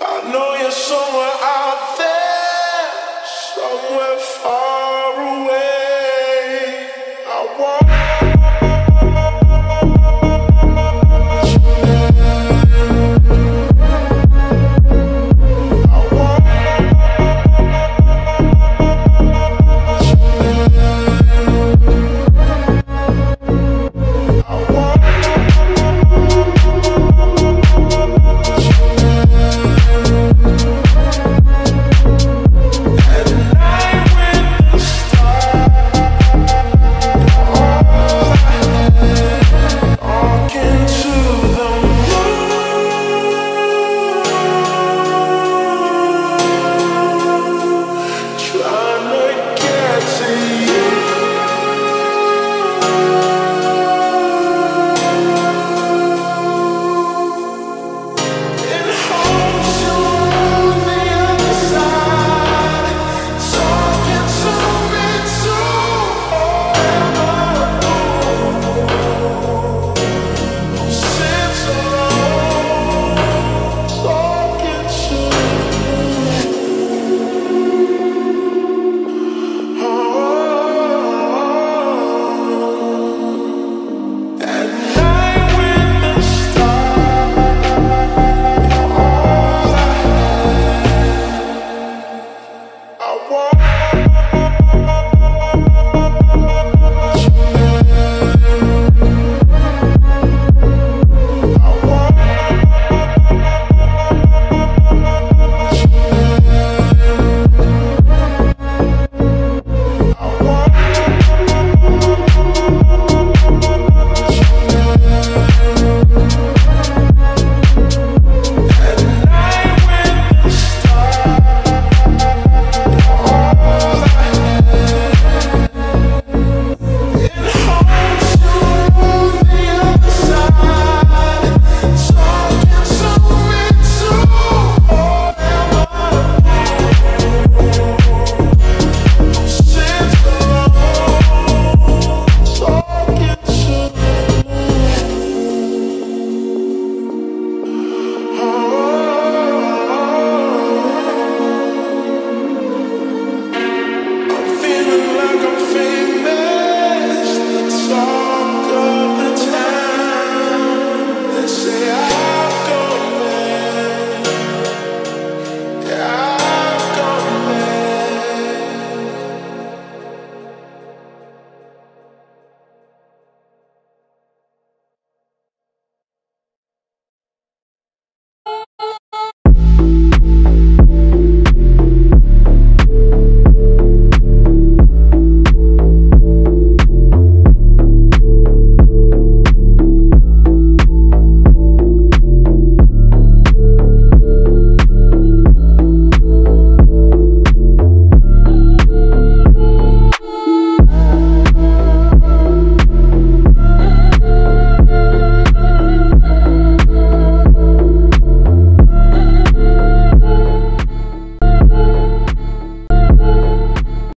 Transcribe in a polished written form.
I know you're somewhere out there, somewhere far.